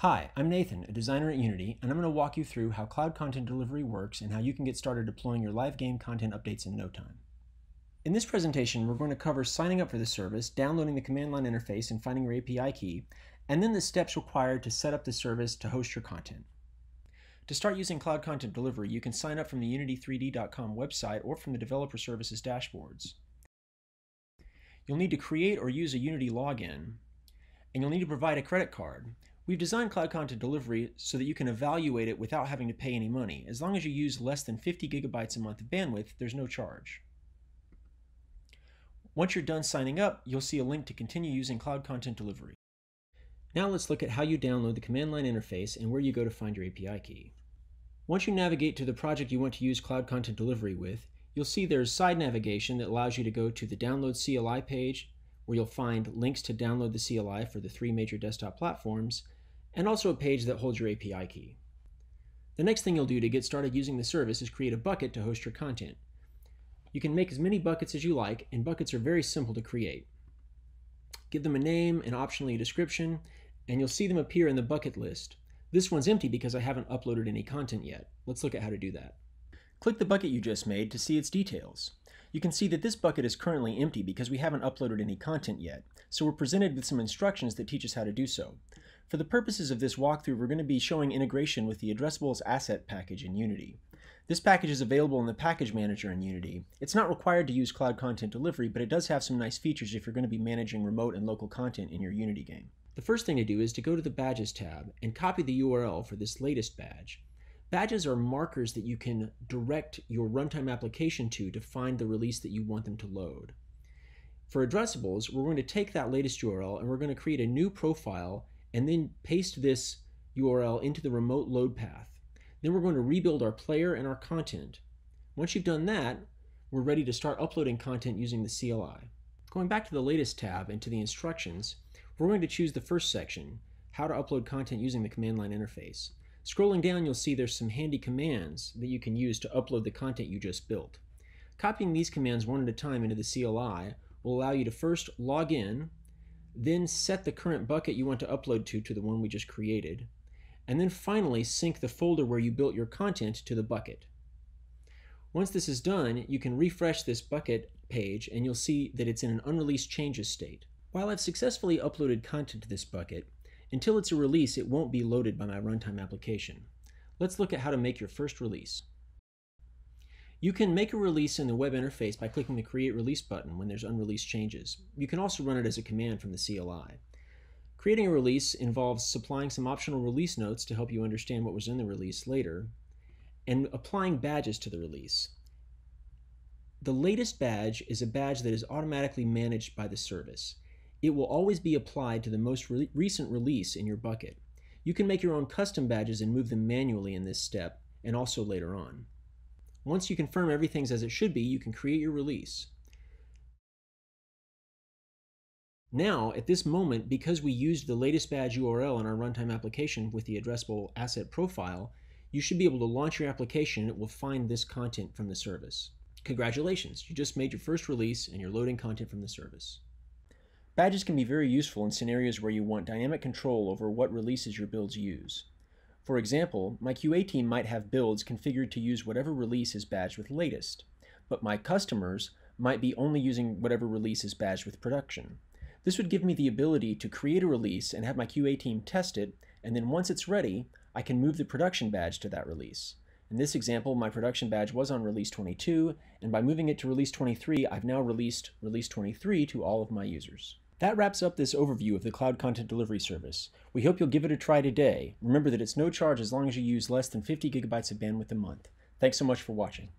Hi, I'm Nathan, a designer at Unity, and I'm going to walk you through how Cloud Content Delivery works and how you can get started deploying your live game content updates in no time. In this presentation, we're going to cover signing up for the service, downloading the command line interface and finding your API key, and then the steps required to set up the service to host your content. To start using Cloud Content Delivery, you can sign up from the unity3d.com website or from the Developer Services dashboards. You'll need to create or use a Unity login, and you'll need to provide a credit card. We've designed Cloud Content Delivery so that you can evaluate it without having to pay any money. As long as you use less than 50 gigabytes a month of bandwidth, there's no charge. Once you're done signing up, you'll see a link to continue using Cloud Content Delivery. Now let's look at how you download the command line interface and where you go to find your API key. Once you navigate to the project you want to use Cloud Content Delivery with, you'll see there's side navigation that allows you to go to the Download CLI page, where you'll find links to download the CLI for the three major desktop platforms, and also a page that holds your API key. The next thing you'll do to get started using the service is create a bucket to host your content. You can make as many buckets as you like, and buckets are very simple to create. Give them a name and optionally a description, and you'll see them appear in the bucket list. This one's empty because I haven't uploaded any content yet. Let's look at how to do that. Click the bucket you just made to see its details. You can see that this bucket is currently empty because we haven't uploaded any content yet, so we're presented with some instructions that teach us how to do so. For the purposes of this walkthrough, we're going to be showing integration with the addressables asset package in Unity. This package is available in the package manager in Unity. It's not required to use Cloud Content Delivery, but it does have some nice features if you're going to be managing remote and local content in your Unity game. The first thing to do is to go to the Badges tab and copy the URL for this latest badge. Badges are markers that you can direct your runtime application to find the release that you want them to load. For addressables, we're going to take that latest URL and we're going to create a new profile and then paste this URL into the remote load path. Then we're going to rebuild our player and our content. Once you've done that, we're ready to start uploading content using the CLI. Going back to the latest tab and to the instructions, we're going to choose the first section, how to upload content using the command line interface. Scrolling down, you'll see there's some handy commands that you can use to upload the content you just built. Copying these commands one at a time into the CLI will allow you to first log in, then set the current bucket you want to upload to the one we just created, and then finally sync the folder where you built your content to the bucket. Once this is done, you can refresh this bucket page and you'll see that it's in an unreleased changes state. While I've successfully uploaded content to this bucket, until it's a release, it won't be loaded by my runtime application. Let's look at how to make your first release. You can make a release in the web interface by clicking the Create Release button when there's unreleased changes. You can also run it as a command from the CLI. Creating a release involves supplying some optional release notes to help you understand what was in the release later, and applying badges to the release. The latest badge is a badge that is automatically managed by the service. It will always be applied to the most recent release in your bucket. You can make your own custom badges and move them manually in this step, and also later on. Once you confirm everything's as it should be, you can create your release. Now, at this moment, because we used the latest badge URL in our runtime application with the addressable asset profile, you should be able to launch your application and it will find this content from the service. Congratulations, you just made your first release and you're loading content from the service. Badges can be very useful in scenarios where you want dynamic control over what releases your builds use. For example, my QA team might have builds configured to use whatever release is badged with latest, but my customers might be only using whatever release is badged with production. This would give me the ability to create a release and have my QA team test it, and then once it's ready, I can move the production badge to that release. In this example, my production badge was on release 22, and by moving it to release 23, I've now released release 23 to all of my users. That wraps up this overview of the Cloud Content Delivery service. We hope you'll give it a try today. Remember that it's no charge as long as you use less than 50 gigabytes of bandwidth a month. Thanks so much for watching.